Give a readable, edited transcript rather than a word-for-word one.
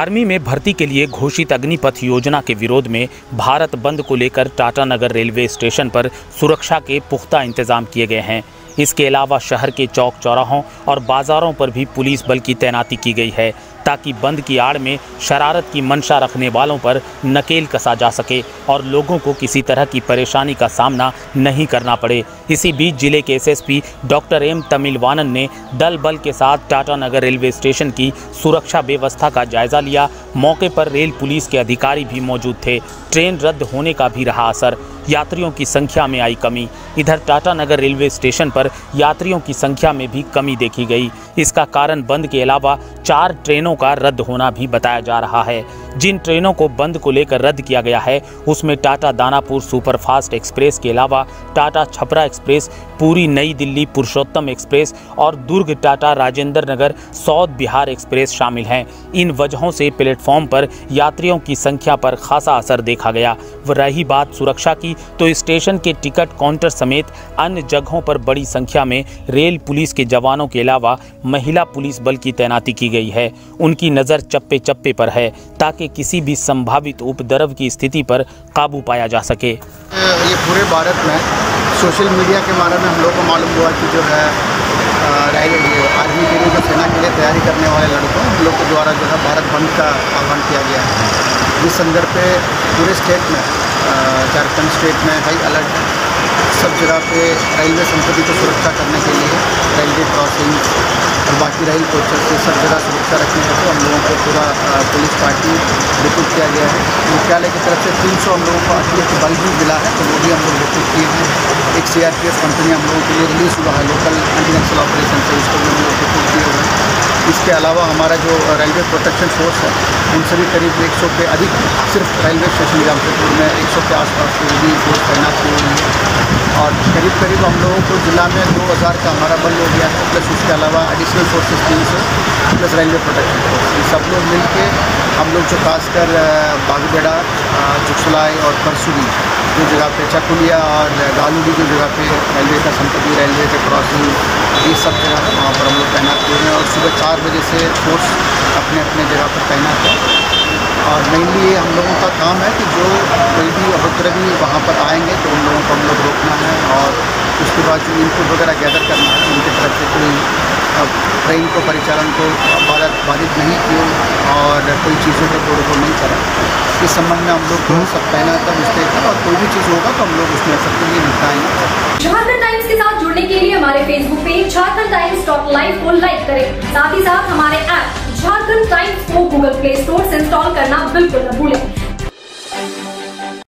Army में भर्ती के लिए घोषित अग्निपथ योजना के विरोध में भारत बंद को लेकर टाटानगर रेलवे स्टेशन पर सुरक्षा के पुख्ता इंतजाम किए गए हैं। इसके अलावा शहर के चौक चौराहों और बाजारों पर भी पुलिस बल की तैनाती की गई है ताकि बंद की आड़ में शरारत की मंशा रखने वालों पर नकेल कसा जा सके और लोगों को किसी तरह की परेशानी का सामना नहीं करना पड़े। इसी बीच जिले के एसएसपी डॉक्टर एम तमिलवानन ने दल बल के साथ टाटानगर रेलवे स्टेशन की सुरक्षा व्यवस्था का जायजा लिया। मौके पर रेल पुलिस के अधिकारी भी मौजूद थे। ट्रेन रद्द होने का भी रहा असर, यात्रियों की संख्या में आई कमी। इधर टाटानगर रेलवे स्टेशन पर यात्रियों की संख्या में भी कमी देखी गई। इसका कारण बंद के अलावा 4 ट्रेनों का रद्द होना भी बताया जा रहा है। जिन ट्रेनों को बंद को लेकर रद्द किया गया है उसमें टाटा दानापुर सुपरफास्ट एक्सप्रेस के अलावा टाटा छपरा एक्सप्रेस, पूरी नई दिल्ली पुरुषोत्तम एक्सप्रेस और दुर्ग टाटा राजेंद्र नगर साउथ बिहार एक्सप्रेस शामिल हैं। इन वजहों से प्लेटफॉर्म पर यात्रियों की संख्या पर खासा असर देखा गया। रही बात सुरक्षा की तो स्टेशन के टिकट काउंटर समेत अन्य जगहों पर बड़ी संख्या में रेल पुलिस के जवानों के अलावा महिला पुलिस बल की तैनाती की गई है। उनकी नज़र चप्पे चप्पे पर है ताकि किसी भी संभावित उपद्रव की स्थिति पर काबू पाया जा सके। ये पूरे भारत में सोशल मीडिया के बारे में हम लोग को मालूम हुआ कि जो है आर्मी के लिए, सेना के लिए तैयारी करने वाले लड़कों हम लोग के द्वारा जो है भारत बंद का आह्वान किया गया है। इस संदर्भ पे पूरे स्टेट में, झारखंड स्टेट में हाई अलर्ट है। सब जगह पे रेलवे संपत्ति को सुरक्षा करने के लिए रेलवे क्रॉसिंग और बाकी रेल कोचर से सब जगह सुरक्षा रखने के लिए हम लोगों को पूरा पुलिस पार्टी रिक्रूट किया गया है। मुख्यालय की तरफ से 300 हम लोगों को अतिरिक्त बल भी मिला है तो वो भी हम लोग रिक्रूट किए हैं। एक CRPF कंपनी हम लोगों के लिए रिलीज हुआ है, लोकल एंटी नक्सल ऑपरेशन से, उसको भी हम लोग रिक्रूट किए हुए हैं। इसके अलावा हमारा जो रेलवे प्रोटेक्शन फोर्स है उनसे भी करीब 100 के अधिक सिर्फ रेलवे स्टेशन जम्फेपुर में 100 के आसपास के भी फोर्स तैनात किए हुए हैं। और करीब करीब हम लोगों को जिला में 2000 का हमारा बल हो गया है, प्लस उसके अलावा additional forces 300 plus railway protection force, ये सब लोग मिल के हम लोग जो खासकर बागढ़ा, चुगसलाई और परसूरी जो जगह पे, चकुलिया और लालुडी जो जगह पे रेलवे का संपत्ति, रेलवे के क्रॉसिंग, ये सब जगह पर वहाँ पर हम लोग तैनात हुए हैं। और सुबह 4 बजे से फोर्स अपने अपने जगह पर तैनात है। और मेनली ये हम लोगों का काम है कि जो कोई भी अभद्रवी वहाँ पर आएंगे तो उन लोगों को हम लोग रोकना है और उसके बाद जो इनपुट वगैरह गैदर करना है उनके तरफ से कोई ट्रेन को, परिचालन को बाधित नहीं किया और कोई चीज़ों के तोड़फोड़ नहीं करा। इस संबंध में हम लोग को सब तैनात है और कोई भी चीज़ होगा तो हम लोग उसमें सबके लिए निपटाएंगे। झारखंड टाइम्स के साथ जुड़ने के लिए हमारे Facebook page Jharkhand Times .live को लाइक करें। साथ ही साथ हमारे ऐप झारखंड टाइम्स को Google Play Store से इंस्टॉल करना बिल्कुल न भूलें।